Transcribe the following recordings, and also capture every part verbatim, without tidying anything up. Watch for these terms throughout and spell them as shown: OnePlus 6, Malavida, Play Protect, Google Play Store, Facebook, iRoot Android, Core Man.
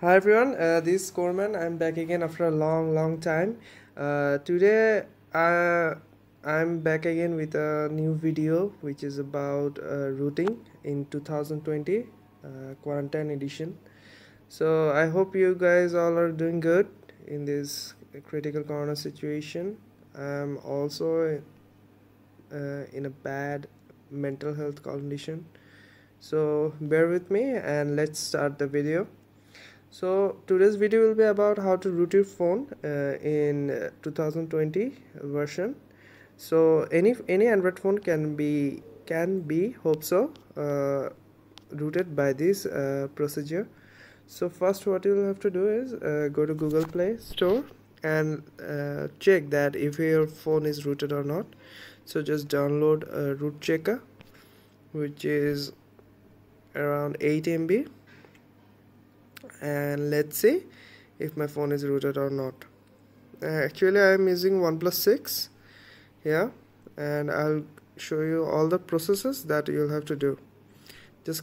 Hi everyone, uh, this is Core Man. I'm back again after a long long time. Uh, today uh, I'm back again with a new video which is about uh, routing in two thousand twenty uh, quarantine edition. So I hope you guys all are doing good in this critical corona situation. I'm also uh, in a bad mental health condition, so bear with me and let's start the video. So today's video will be about how to root your phone uh, in two thousand twenty version. So any any Android phone can be can be hope so uh, rooted by this uh, procedure. So first what you will have to do is uh, go to Google Play Store and uh, check that if your phone is rooted or not. So just download a root checker which is around eight M B. And let's see if my phone is rooted or not. Uh, actually I am using OnePlus six here, and I'll show you all the processes that you'll have to do. Just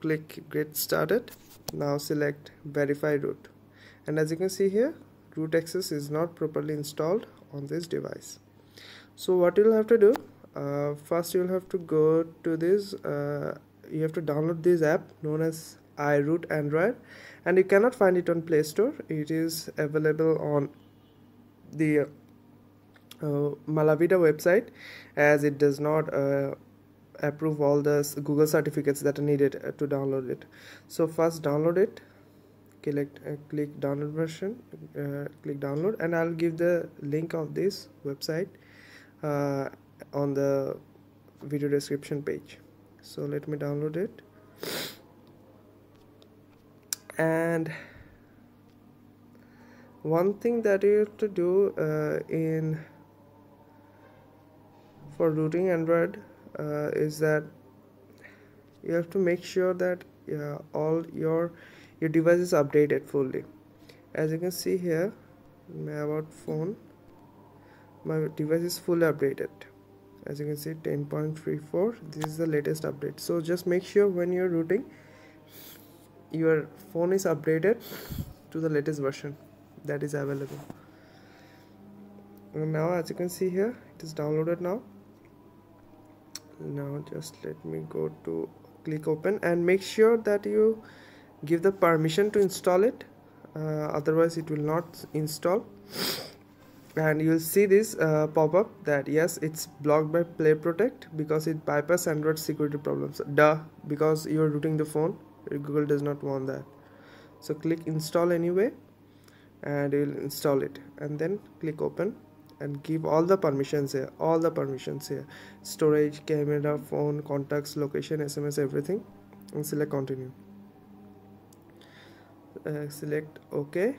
click get started. Now select verify root, and as you can see here, root access is not properly installed on this device. So what you'll have to do, uh, first you'll have to go to this uh, you have to download this app known as iRoot Android, and you cannot find it on Play Store. It is available on the uh, Malavida website, as it does not uh, approve all the Google certificates that are needed uh, to download it. So first download it, click, uh, click download version, uh, click download, and I'll give the link of this website uh, on the video description page. So let me download it. And one thing that you have to do uh, in for rooting Android uh, is that you have to make sure that uh, all your your device is updated fully. As you can see here, my about phone, my device is fully updated. As you can see, ten point three four. This is the latest update. So just make sure when you're rooting, your phone is updated to the latest version that is available. And now as you can see here, it is downloaded now. Now just let me go to click open, and make sure that you give the permission to install it, uh, otherwise it will not install. And you will see this uh, pop-up that yes, it's blocked by Play Protect because it bypasses Android security problems. Duh, because you are rooting the phone, Google does not want that. So click install anyway, and it will install it, and then click open and give all the permissions here, all the permissions here: storage, camera, phone, contacts, location, S M S, everything, and select continue. Uh, select OK,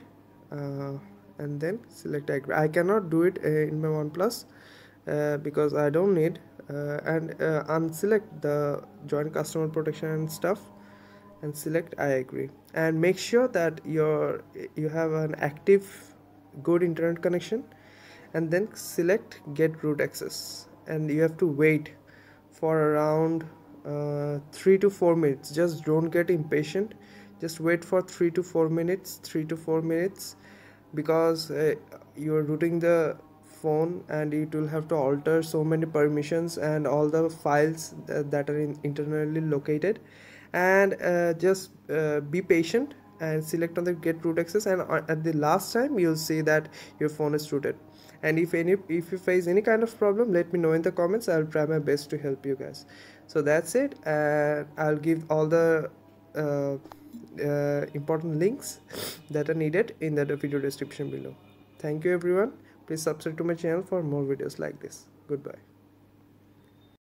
uh, and then select agree. I cannot do it uh, in my OnePlus uh, because I don't need uh, and uh, unselect the joint customer protection and stuff, and select I agree. And make sure that your you have an active good internet connection, and then select get root access, and you have to wait for around uh, three to four minutes. Just don't get impatient, just wait for three to four minutes, three to four minutes, because uh, you're rooting the phone and it will have to alter so many permissions and all the files that, that are in, internally located. And uh, just uh, be patient and select on the get root access, and at the last time you'll see that your phone is rooted. And if any if you face any kind of problem, let me know in the comments. I'll try my best to help you guys. So that's it, and I'll give all the uh, uh, important links that are needed in the video description below. Thank you everyone. Please subscribe to my channel for more videos like this. Goodbye.